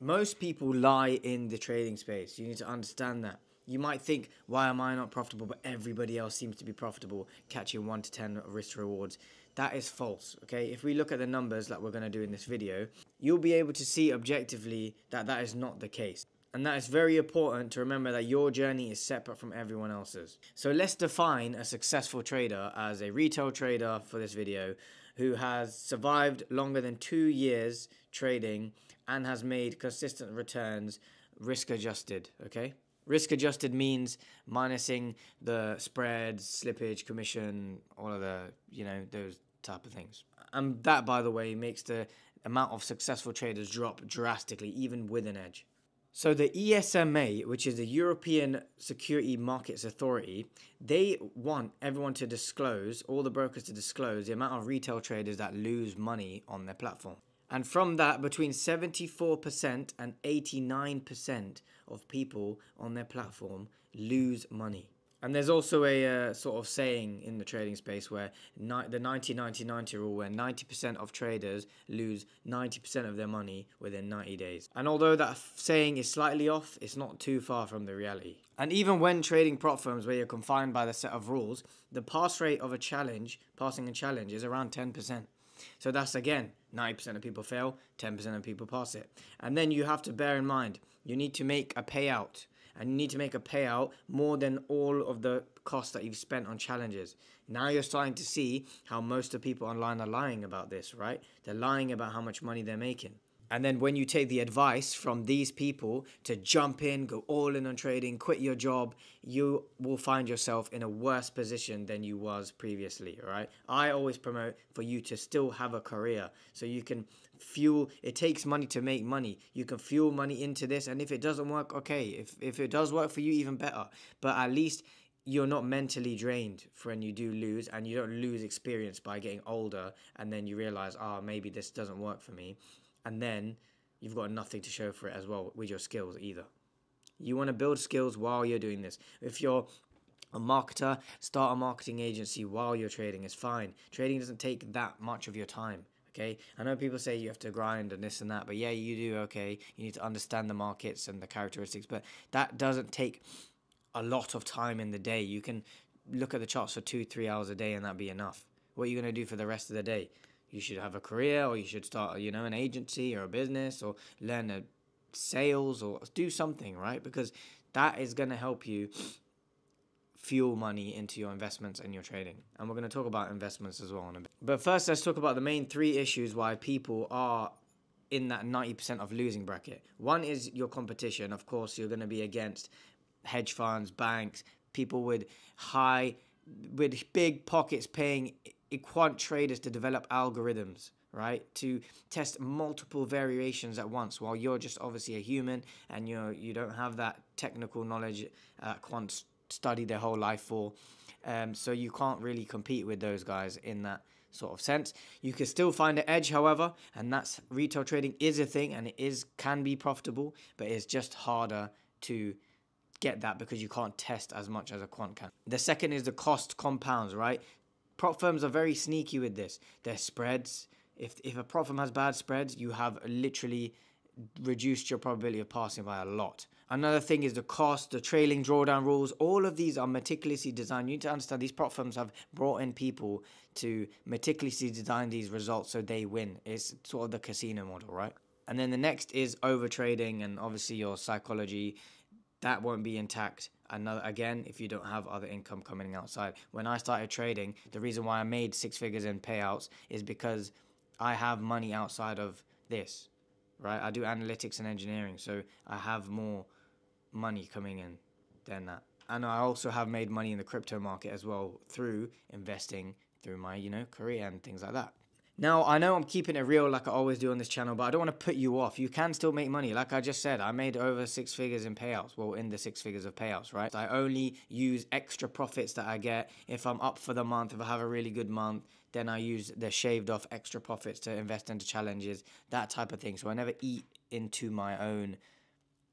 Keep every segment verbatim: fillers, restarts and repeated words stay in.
Most people lie in the trading space. You need to understand that. You might think, why am I not profitable? But everybody else seems to be profitable, catching one to ten risk rewards. That is false, okay? If we look at the numbers that we're going to do in this video, you'll be able to see objectively that that is not the case. And that is very important to remember, that your journey is separate from everyone else's. So let's define a successful trader as a retail trader for this video who has survived longer than two years trading and has made consistent returns, risk adjusted, okay? Risk adjusted means minusing the spread, slippage, commission, all of the, you know, those type of things. And that, by the way, makes the amount of successful traders drop drastically, even with an edge. So the E S M A, which is the European Security Markets Authority, they want everyone to disclose, all the brokers to disclose the amount of retail traders that lose money on their platform. And from that, between seventy-four percent and eighty-nine percent of people on their platform lose money. And there's also a uh, sort of saying in the trading space where ni the ninety ninety ninety rule, where ninety percent of traders lose ninety percent of their money within ninety days. And although that saying is slightly off, it's not too far from the reality. And even when trading prop firms where you're confined by the set of rules, the pass rate of a challenge, passing a challenge, is around ten percent. So that's, again, ninety percent of people fail, ten percent of people pass it. And then you have to bear in mind, you need to make a payout. And you need to make a payout more than all of the costs that you've spent on challenges. Now you're starting to see how most of the people online are lying about this, right? They're lying about how much money they're making. And then when you take the advice from these people to jump in, go all in on trading, quit your job, you will find yourself in a worse position than you was previously, all right? I always promote for you to still have a career so you can fuel. It takes money to make money. You can fuel money into this, and if it doesn't work, okay. If, if it does work for you, even better. But at least you're not mentally drained for when you do lose, and you don't lose experience by getting older and then you realize, ah, oh, maybe this doesn't work for me. And then you've got nothing to show for it as well with your skills either. You want to build skills while you're doing this. If you're a marketer, start a marketing agency while you're trading. It's fine. Trading doesn't take that much of your time, okay? I know people say you have to grind and this and that, but yeah, you do, okay? You need to understand the markets and the characteristics, but that doesn't take a lot of time in the day. You can look at the charts for two, three hours a day and that'd be enough. What are you going to do for the rest of the day? You should have a career, or you should start, you know, an agency or a business, or learn a sales, or do something, right? Because that is going to help you fuel money into your investments and your trading. And we're going to talk about investments as well in a bit. But first, let's talk about the main three issues why people are in that ninety percent of losing bracket. One is your competition. Of course, you're going to be against hedge funds, banks, people with high, with big pockets paying quant traders to develop algorithms, right, to test multiple variations at once, while you're just obviously a human and you're you don't have that technical knowledge uh, quants study their whole life for, um so you can't really compete with those guys in that sort of sense. You can still find an edge, however, and that's retail trading is a thing, and it is can be profitable, but it's just harder to get that because you can't test as much as a quant can. The second is the cost compounds, right? Prop firms are very sneaky with this. Their spreads, if, if a prop firm has bad spreads, you have literally reduced your probability of passing by a lot. Another thing is the cost, the trailing drawdown rules. All of these are meticulously designed. You need to understand these prop firms have brought in people to meticulously design these results so they win. It's sort of the casino model, right? And then the next is overtrading, and obviously your psychology. That won't be intact. Another, again, if you don't have other income coming outside. When I started trading, the reason why I made six figures in payouts is because I have money outside of this, right? I do analytics and engineering, so I have more money coming in than that. And I also have made money in the crypto market as well through investing through my, you know, career and things like that. Now, I know I'm keeping it real like I always do on this channel, but I don't want to put you off. You can still make money. Like I just said, I made over six figures in payouts. Well, in the six figures of payouts, right? I only use extra profits that I get. If I'm up for the month, if I have a really good month, then I use the shaved off extra profits to invest into challenges, that type of thing. So I never eat into my own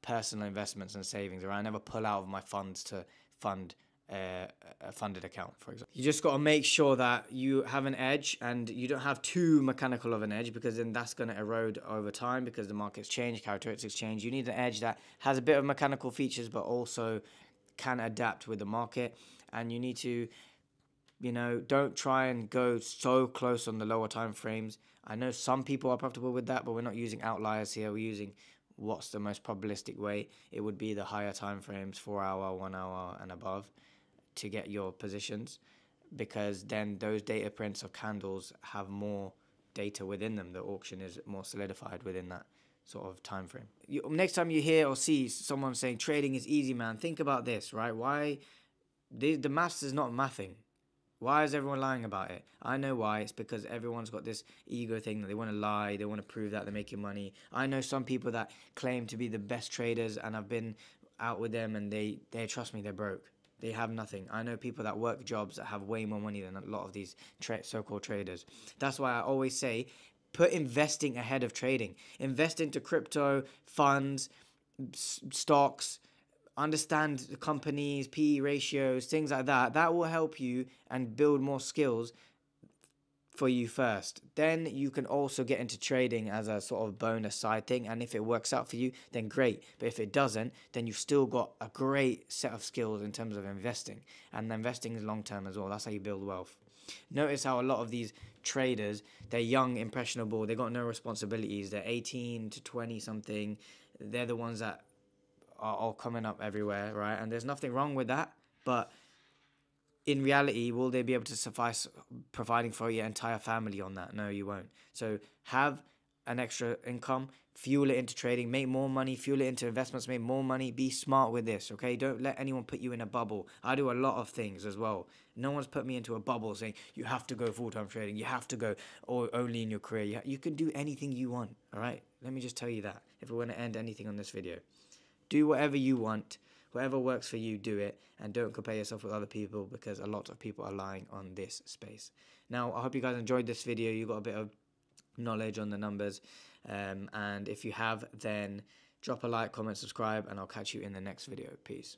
personal investments and savings, or I never pull out of my funds to fund uh, a funded account, for example. You just got to make sure that you have an edge and you don't have too mechanical of an edge, because then that's going to erode over time because the markets change, characteristics change. You need an edge that has a bit of mechanical features but also can adapt with the market. And you need to, you know, don't try and go so close on the lower time frames. I know some people are comfortable with that, but we're not using outliers here. We're using what's the most probabilistic way. It would be the higher time frames, four hour, one hour and above, to get your positions, because then those data prints or candles have more data within them. The auction is more solidified within that sort of time frame. You, next time you hear or see someone saying trading is easy, man, think about this, right? Why the, the maths is not mathing. Why is everyone lying about it? I know why. It's because everyone's got this ego thing that they want to lie. They want to prove that they're making money. I know some people that claim to be the best traders, and I've been out with them, and they, they trust me, they're broke. They have nothing. I know people that work jobs that have way more money than a lot of these tra- so-called traders. That's why I always say, put investing ahead of trading. Invest into crypto, funds, s- stocks, understand the companies, P E ratios, things like that. That will help you and build more skills for you first. Then you can also get into trading as a sort of bonus side thing. And if it works out for you, then great. But if it doesn't, then you've still got a great set of skills in terms of investing. And investing is long-term as well. That's how you build wealth. Notice how a lot of these traders, they're young, impressionable. They got no responsibilities. They're eighteen to twenty something. They're the ones that are all coming up everywhere, right? And there's nothing wrong with that, but in reality, will they be able to suffice providing for your entire family on that? No, you won't. So have an extra income, fuel it into trading, make more money, fuel it into investments, make more money. Be smart with this, okay? Don't let anyone put you in a bubble. I do a lot of things as well. No one's put me into a bubble saying, you have to go full-time trading, you have to go or only in your career. You, you can do anything you want, all right? Let me just tell you that, if we want to end anything on this video. Do whatever you want, whatever works for you, do it, and don't compare yourself with other people, because a lot of people are lying on this space. Now, I hope you guys enjoyed this video. You got a bit of knowledge on the numbers, um, and if you have, then drop a like, comment, subscribe, and I'll catch you in the next video. Peace.